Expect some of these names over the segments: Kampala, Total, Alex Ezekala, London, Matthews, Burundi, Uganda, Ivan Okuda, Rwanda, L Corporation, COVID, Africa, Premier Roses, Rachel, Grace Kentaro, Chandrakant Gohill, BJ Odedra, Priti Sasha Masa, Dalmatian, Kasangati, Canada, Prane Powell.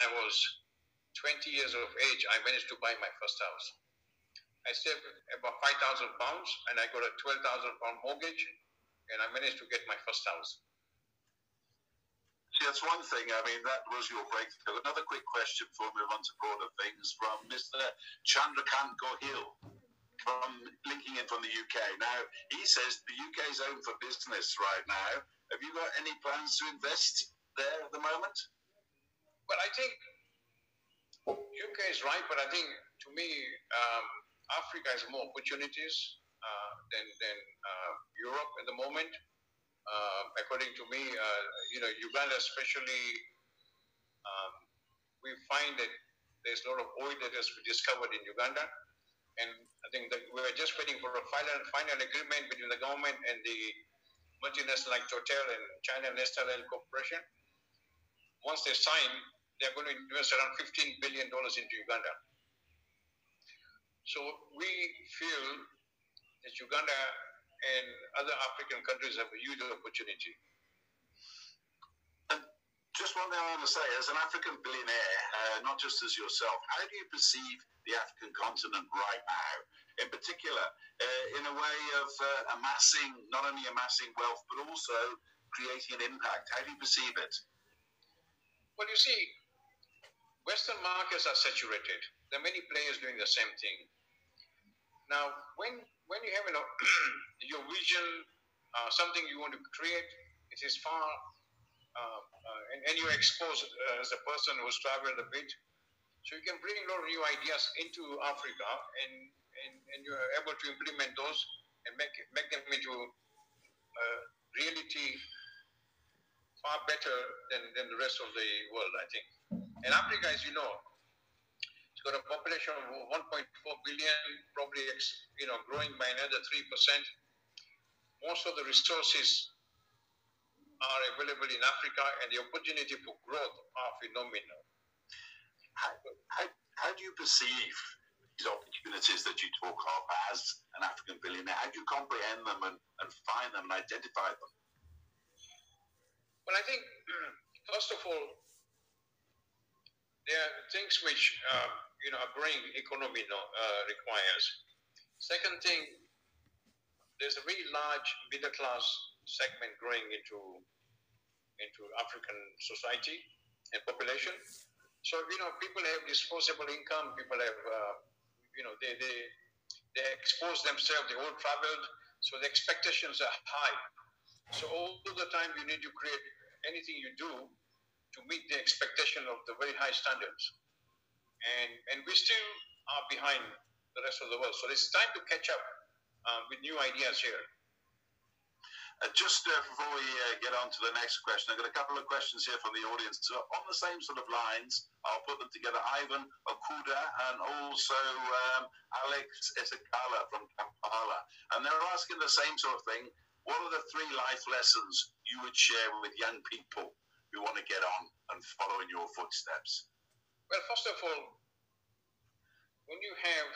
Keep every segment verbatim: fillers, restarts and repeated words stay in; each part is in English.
I was twenty years of age, I managed to buy my first house. I saved about five thousand pounds and I got a twelve thousand pound mortgage and I managed to get my first house. See, that's one thing. I mean, that was your breakthrough. Another quick question before we move on to broader things from Mister Chandrakant Gohill from linking in from the U K. Now, he says the U K is open for business right now. Have you got any plans to invest there at the moment? Well, I think U K is right, but I think to me, um, Africa has more opportunities uh, than, than uh, Europe at the moment. Uh, according to me, uh, you know, Uganda especially, um, we find that there's a lot of oil that has been discovered in Uganda. And I think that we're just waiting for a final, final agreement between the government and the multinational like Total and China National L Corporation. Once they sign, they're going to invest around fifteen billion dollars into Uganda. So we feel that Uganda and other African countries have a huge opportunity. And just one thing I want to say, as an African billionaire, uh, not just as yourself, how do you perceive the African continent right now, in particular, uh, in a way of uh, amassing, not only amassing wealth, but also creating an impact? How do you perceive it? Well, you see, Western markets are saturated. There are many players doing the same thing. Now, when when you have an, your vision, uh, something you want to create, it is far, uh, uh, and, and you're exposed uh, as a person who's traveled a bit. So you can bring a lot of new ideas into Africa, and, and, and you're able to implement those and make, make them into uh, reality far better than, than the rest of the world, I think. And Africa, as you know, it's got a population of one point four billion, probably you know growing by another three percent. Most of the resources are available in Africa, and the opportunity for growth are phenomenal. How, how, how do you perceive these opportunities that you talk of as an African billionaire? How do you comprehend them and, and find them and identify them? Well, I think first of all, there are things which uh, you know a growing economy uh, requires. Second thing, there's a very large middle class segment growing into into African society and population. So you know people have disposable income. People have uh, you know they they they expose themselves. They all traveled, so the expectations are high. So all the time you need to create anything you do to meet the expectation of the very high standards. And and we still are behind the rest of the world. So it's time to catch up uh, with new ideas here. Uh, just uh, before we uh, get on to the next question, I've got a couple of questions here from the audience. So on the same sort of lines, I'll put them together. Ivan Okuda and also um, Alex Ezekala from Kampala. And they're asking the same sort of thing. What are the three life lessons you would share with young people who want to get on and follow in your footsteps? Well, first of all, when you have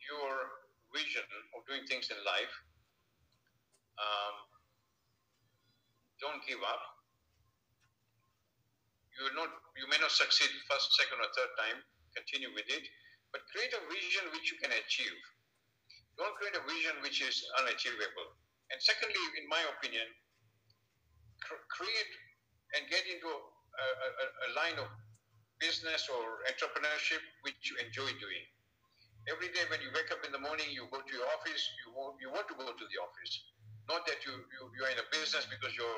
your vision of doing things in life, um, don't give up. You will not, you may not succeed first, second, or third time. Continue with it, but create a vision which you can achieve. Don't create a vision which is unachievable. And secondly, in my opinion, create and get into a, a, a line of business or entrepreneurship which you enjoy doing. Every day when you wake up in the morning, you go to your office, you want, you want to go to the office. Not that you, you, you are in a business because your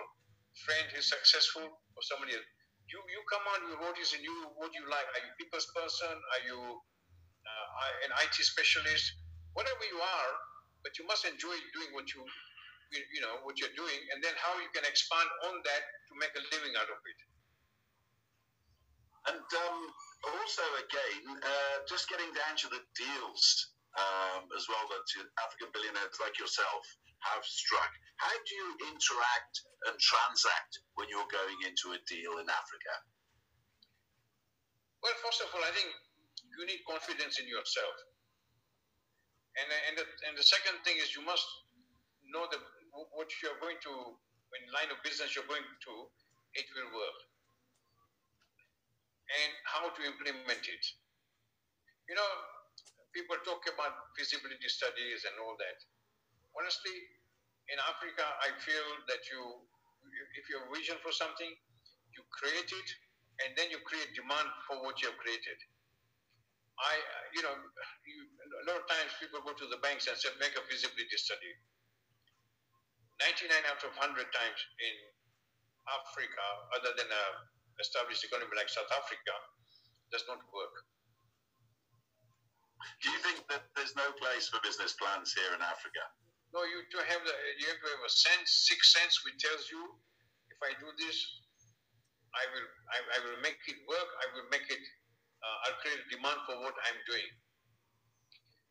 friend is successful or somebody else. You, you come on, you notice and you what you like. Are you a people's person? Are you uh, an I T specialist? Whatever you are, but you must enjoy doing what you you know, what you're doing, and then how you can expand on that to make a living out of it. And um, also, again, uh, just getting down to the deals um, as well that African billionaires like yourself have struck. How do you interact and transact when you're going into a deal in Africa? Well, first of all, I think you need confidence in yourself. And, and, the, and the second thing is you must know the what you're going to, in line of business you're going to, it will work. how to implement it. You know, people talk about feasibility studies and all that. Honestly, in Africa, I feel that you, if you have a vision for something, you create it, and then you create demand for what you have created. I, you know, you, a lot of times people go to the banks and say, make a feasibility study. ninety-nine out of one hundred times in Africa, other than an established economy like South Africa, does not work. Do you think that there's no place for business plans here in Africa? No, you to have the, you have to have a sense, sixth sense, which tells you, if I do this, I will, I, I will make it work. I will make it. Uh, I'll create a demand for what I'm doing.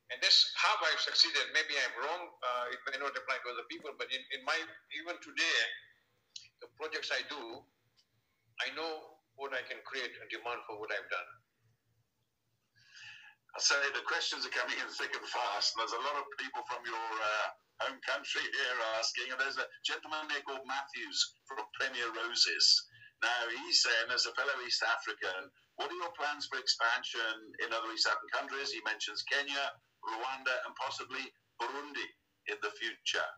And that's how I've succeeded. Maybe I'm wrong. Uh, it may not apply to other people, but in, in my even today, the projects I do, I know what I can create a demand for what I've done. I say the questions are coming in thick and fast, and there's a lot of people from your uh, home country here asking, and there's a gentleman there called Matthews from Premier Roses. Now, he's saying, as a fellow East African, what are your plans for expansion in other East African countries? He mentions Kenya, Rwanda, and possibly Burundi in the future.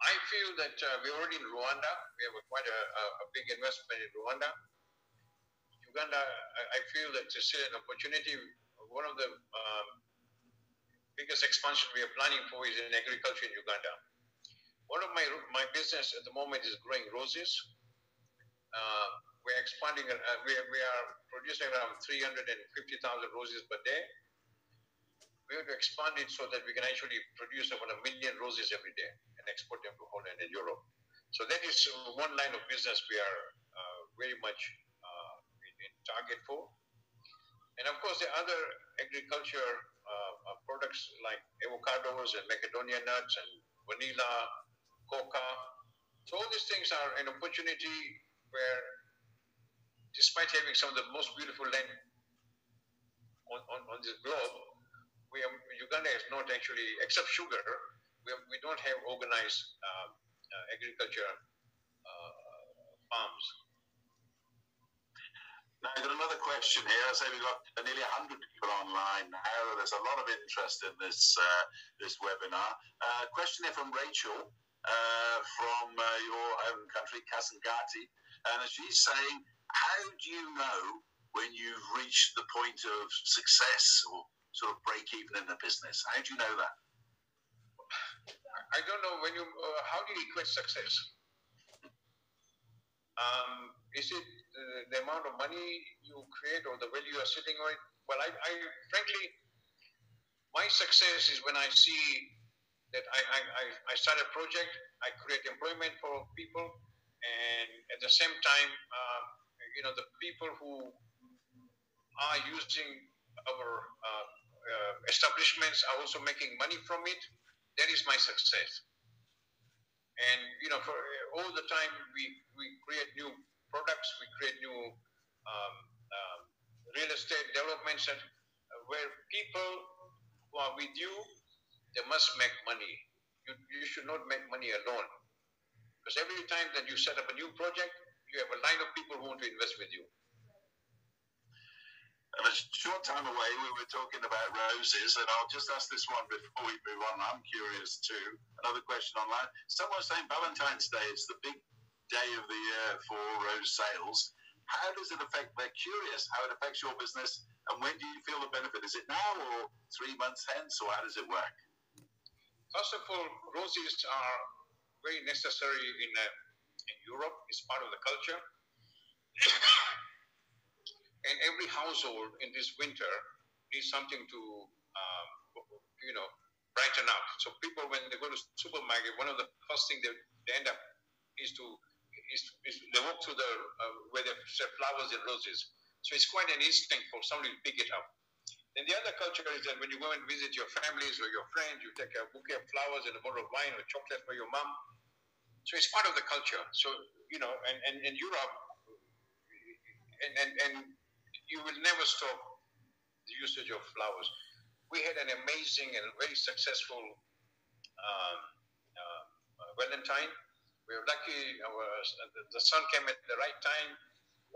I feel that uh, we're already in Rwanda. We have a, quite a, a big investment in Rwanda. Uganda, I, I feel that it's still an opportunity. One of the um, biggest expansion we are planning for is in agriculture in Uganda. One of my my business at the moment is growing roses. Uh, we're expanding, uh, we, we are producing around three hundred fifty thousand roses per day. We have to expand it so that we can actually produce about a million roses every day and export them to Holland and Europe. So that is one line of business we are uh, very much uh, in, in target for. And of course, the other agriculture uh, products like avocados and macadamia nuts and vanilla, coca. So all these things are an opportunity where, despite having some of the most beautiful land on, on, on this globe, we are, Uganda is not actually, except sugar, we, have, we don't have organized uh, uh, agriculture uh, farms. Now, I've got another question here. I say we've got nearly one hundred people online now. There's a lot of interest in this uh, this webinar. Uh, question here from Rachel uh, from uh, your own country, Kasangati. And she's saying, how do you know when you've reached the point of success or sort of break even in a business? How do you know that? I don't know. When you. Uh, how do you equate success? Um, is it uh, the amount of money you create or the value you are sitting on? Well, I, I frankly, my success is when I see that I, I, I start a project, I create employment for people, and at the same time, uh, you know, the people who are using our uh, uh, establishments are also making money from it. That is my success. And, you know, for uh, all the time we, we create new products, we create new um, uh, real estate developments and, uh, where people who are with you, they must make money. You, you should not make money alone. Because every time that you set up a new project, you have a line of people who want to invest with you. And a short time away, we were talking about roses, and I'll just ask this one before we move on. I'm curious too. Another question online. Someone's saying Valentine's Day is the big day of the year for rose sales. How does it affect? They're curious how it affects your business, and when do you feel the benefit? Is it now or three months hence, or how does it work? First of all, roses are very necessary in uh, in Europe. It's part of the culture. And every household in this winter needs something to, um, you know, brighten up. So people, when they go to the supermarket, one of the first things they, they end up is to, is, is they walk to the, uh, where they sell flowers and roses. So it's quite an instinct for somebody to pick it up. And the other culture is that when you go and visit your families or your friends, you take a bouquet of flowers and a bottle of wine or chocolate for your mom. So it's part of the culture. So, you know, and, and, and Europe, and, and, and you will never stop the usage of flowers. We had an amazing and very successful um, uh, Valentine. We were lucky, our, the sun came at the right time.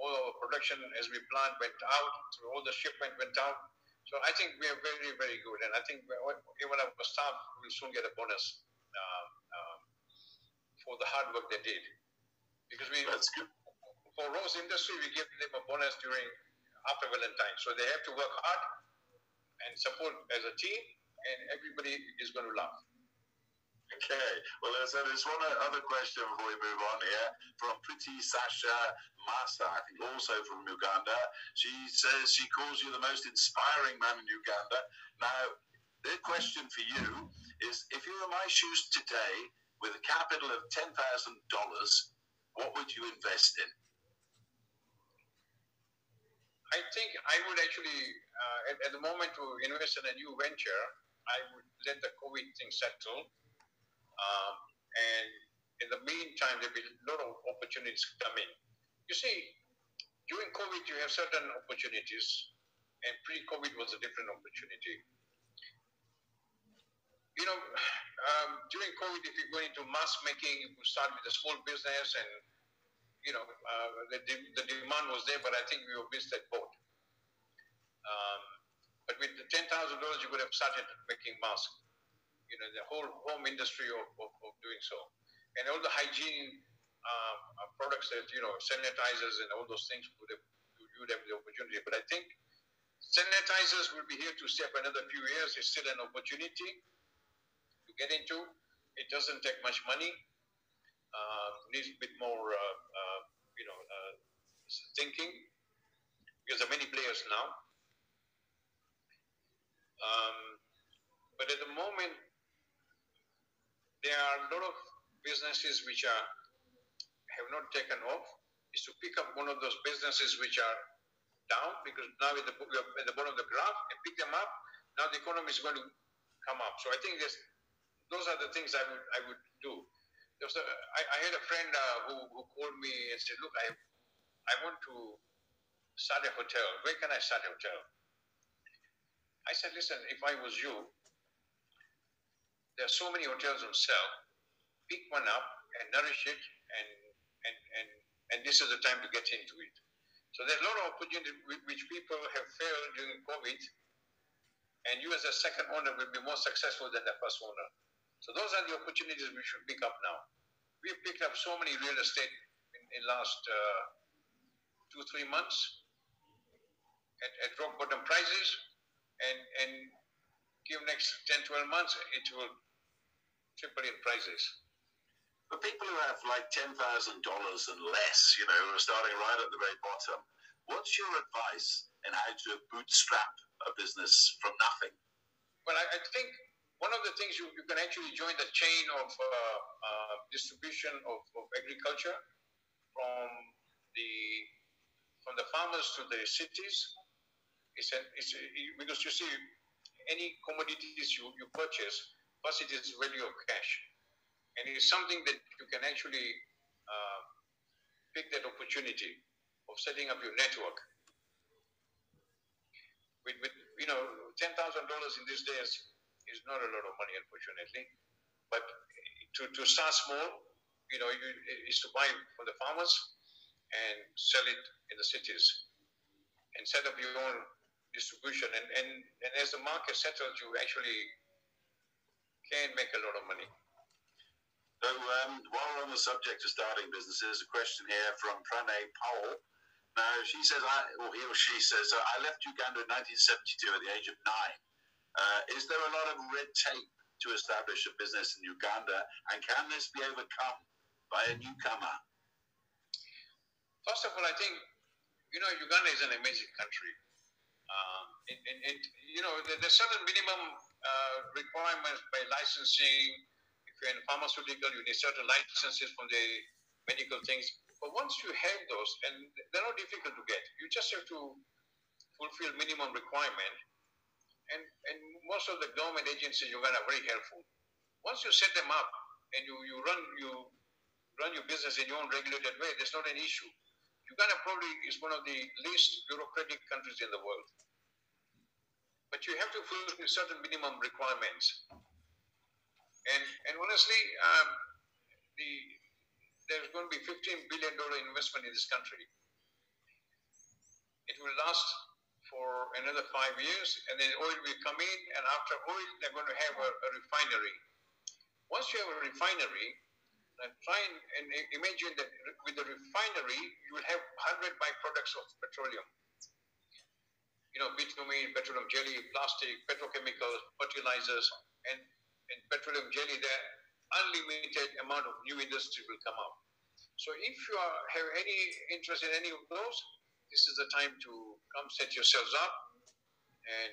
all our production as we planned went out, so all the shipment went out. So I think we are very, very good. And I think even our staff will soon get a bonus um, um, for the hard work they did. Because we, That's good. For Rose Industry, we give them a bonus during after Valentine. So they have to work hard and support as a team, and everybody is going to laugh. Okay. Well, there's, there's one other question before we move on here from Priti Sasha Masa, I think also from Uganda. She says she calls you the most inspiring man in Uganda. Now, the question for you is, if you were in my shoes today with a capital of ten thousand dollars, what would you invest in? I think I would actually, uh, at, at the moment, to invest in a new venture, I would let the COVID thing settle. Um, and in the meantime, there will be a lot of opportunities coming. You see, during COVID, you have certain opportunities, and pre-COVID was a different opportunity. You know, um, during COVID, if you go into mask making, you start with a small business, and you know, uh, the, de- the demand was there, but I think we missed that boat. Um, but with the ten thousand dollars, you could have started making masks. You know, the whole home industry of, of, of doing so. And all the hygiene uh, products that, you know, sanitizers and all those things, would have, you would have the opportunity. But I think sanitizers will be here to stay for another few years. It's still an opportunity to get into. It doesn't take much money. Uh, needs a bit more, uh, uh, you know, uh, thinking. Because there are many players now. Um, but at the moment, there are a lot of businesses which are have not taken off. Is to pick up one of those businesses which are down, because now at the, at the bottom of the graph, and pick them up. Now the economy is going to come up. So I think this, those are the things I would I would do. There was a, I, I had a friend uh, who, who called me and said, "Look, I I want to start a hotel. Where can I start a hotel?" I said, "Listen, if I was you, there are so many hotels on sale. Pick one up and nourish it, and and, and and this is the time to get into it." So there's a lot of opportunity which people have failed during COVID, and you as a second owner will be more successful than the first owner. So those are the opportunities we should pick up now. We've picked up so many real estate in the last uh, two, three months at, at rock bottom prices, and and give next ten, twelve months, it will triple in prices. For people who have like ten thousand dollars and less, you know, who are starting right at the very bottom, what's your advice on how to bootstrap a business from nothing? Well, I, I think one of the things you, you can actually join the chain of uh, uh, distribution of, of agriculture from the from the farmers to the cities. It's an, it's a, because you see, any commodities you, you purchase, first it is value of cash. And it is something that you can actually uh, pick that opportunity of setting up your network. With, with you know, ten thousand dollars in these days is not a lot of money, unfortunately. But to, to start small, you know, you, is to buy from the farmers and sell it in the cities and set up your own distribution, and, and, and as the market settles, you actually can make a lot of money. So um, while we're on the subject of starting businesses, a question here from Prane Powell. Now, she says, I, or he or she says, I left Uganda in nineteen seventy-two at the age of nine. Uh, is there a lot of red tape to establish a business in Uganda, and can this be overcome by a newcomer? First of all, I think, you know, Uganda is an amazing country. Um, and, and, and, you know, there, there's certain minimum uh, requirements by licensing. If you're in pharmaceutical, you need certain licenses from the medical things. But once you have those, and they're not difficult to get, you just have to fulfill minimum requirement. And, and most of the government agencies in Uganda are very helpful. Once you set them up and you, you, run, you run your business in your own regulated way, there's not an issue. Uganda probably is one of the least bureaucratic countries in the world. But you have to fulfill certain minimum requirements. And and honestly, um, the, there's going to be fifteen billion dollars investment in this country. It will last for another five years, and then oil will come in, and after oil, they're going to have a, a refinery. Once you have a refinery, now try and, and imagine that with the refinery, you will have one hundred byproducts of petroleum. You know, bitumen, petroleum jelly, plastic, petrochemicals, fertilizers, and, and petroleum jelly, there, unlimited amount of new industry will come out. So if you are, have any interest in any of those, this is the time to come set yourselves up, and,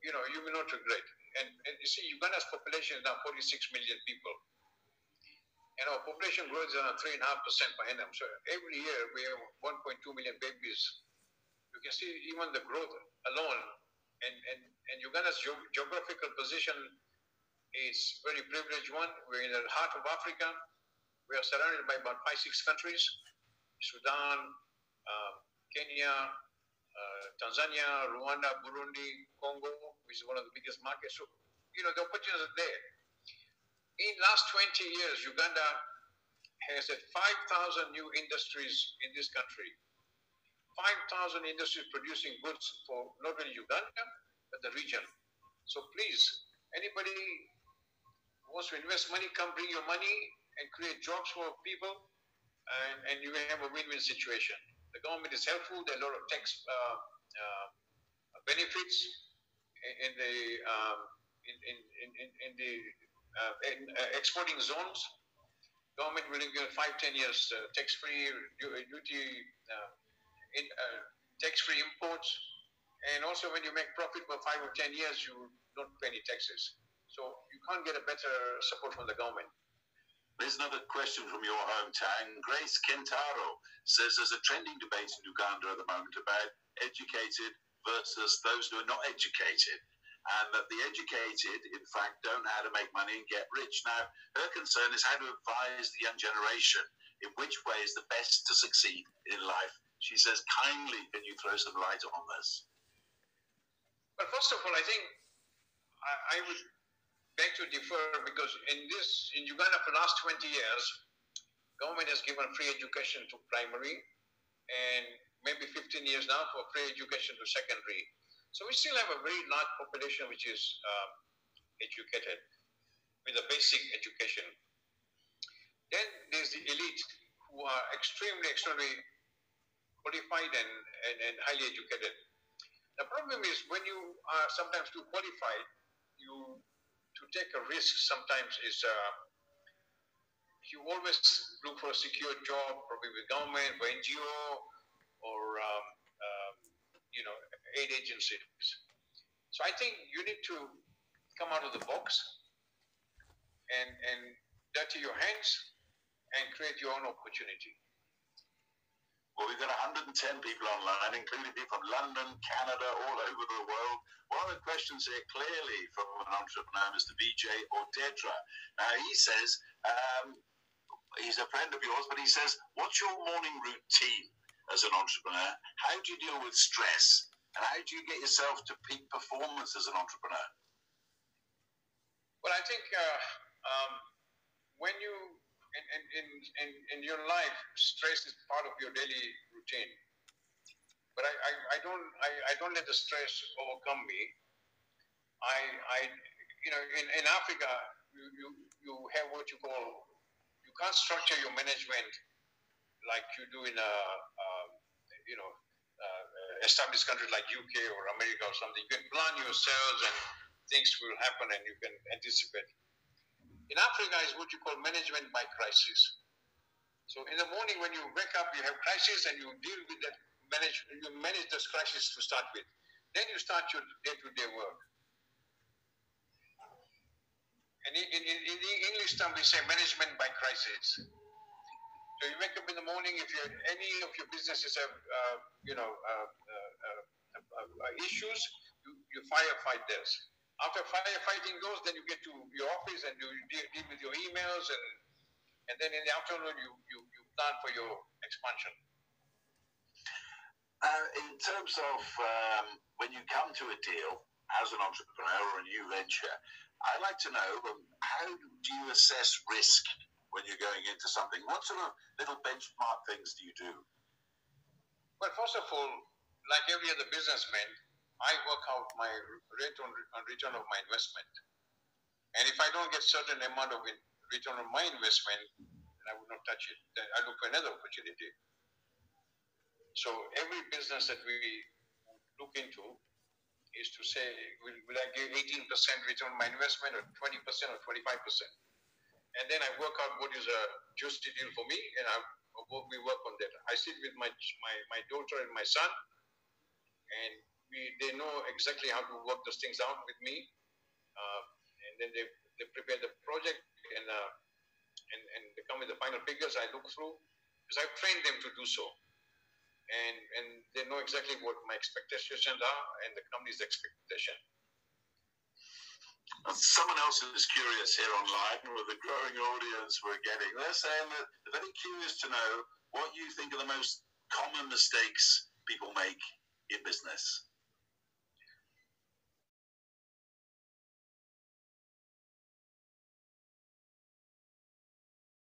you know, you will not regret. And, and you see, Uganda's population is now forty-six million people. And our population growth is around three point five percent per annum. So every year, we have one point two million babies. You can see even the growth alone, and, and, and Uganda's ge- geographical position is very privileged one. We're in the heart of Africa. We are surrounded by about five, six countries, Sudan, uh, Kenya, uh, Tanzania, Rwanda, Burundi, Congo, which is one of the biggest markets. So, you know, the opportunities are there. In the last twenty years, Uganda has had five thousand new industries in this country. five thousand industries producing goods for not only Uganda, but the region. So please, anybody who wants to invest money, come bring your money and create jobs for people, and, and you will have a win-win situation. The government is helpful. There are a lot of tax uh, uh, benefits in the, um, in, in, in, in the uh, in, uh, exporting zones. Government will give five, ten years uh, tax-free duty, uh, in uh, tax-free imports, and also when you make profit for five or ten years, you don't pay any taxes. So you can't get a better support from the government. There's another question from your hometown. Grace Kentaro says there's a trending debate in Uganda at the moment about educated versus those who are not educated, and that the educated, in fact, don't know how to make money and get rich. Now, her concern is how to advise the young generation in which way is the best to succeed in life. She says, kindly, can you throw some light on this? Well, first of all, I think I, I would beg to differ, because in this, in Uganda for the last twenty years, government has given free education to primary, and maybe fifteen years now for free education to secondary. So we still have a very large population which is uh, educated with a basic education. Then there's the elite who are extremely, extremely qualified and, and, and highly educated. The problem is when you are sometimes too qualified, you to take a risk sometimes is uh, you always look for a secure job, probably with government, or N G O, or um, um, you know, aid agencies. So I think you need to come out of the box and, and dirty your hands and create your own opportunity. Well, we've got one hundred ten people online, including people from London, Canada, all over the world. One of the questions here clearly from an entrepreneur, Mister B J Odedra. Now, he says, um, he's a friend of yours, but he says, what's your morning routine as an entrepreneur? How do you deal with stress? And how do you get yourself to peak performance as an entrepreneur? Well, I think uh, um, when you... In, in, in, in your life, stress is part of your daily routine. But I, I, I don't I, I don't let the stress overcome me. I I you know in, in Africa you, you you have what you call you can't structure your management like you do in a, a you know uh, established country like U K or America or something. You can plan yourselves and things will happen and you can anticipate. In Africa, is what you call management by crisis. So in the morning, when you wake up, you have crisis, and you deal with that. Manage, you manage this crisis to start with. Then you start your day-to-day work. And in, in, in the English term, we say management by crisis. So you wake up in the morning. If you have any of your businesses have, uh, you know, uh, uh, uh, uh, issues, you, you firefight those. After firefighting goes, then you get to your office and you deal, deal with your emails, and and then in the afternoon you, you, you plan for your expansion. Uh, in terms of um, when you come to a deal as an entrepreneur or a new venture, I'd like to know um, how do you assess risk when you're going into something? What sort of little benchmark things do you do? Well, first of all, like every other businessman, I work out my rate on return of my investment. And if I don't get certain amount of return on my investment, then I would not touch it. Then I look for another opportunity. So every business that we look into is to say, will, will I give eighteen percent return on my investment or twenty percent or twenty-five percent? And then I work out what is a juicy deal for me, and I, we work on that. I sit with my, my, my daughter and my son, and we, they know exactly how to work those things out with me. Uh, and then they, they prepare the project, and, uh, and, and they come with the final figures I look through, because I've trained them to do so. And, and they know exactly what my expectations are and the company's expectation. Someone else is curious here online with the growing audience we're getting. They're saying that they're very curious to know what you think are the most common mistakes people make in business.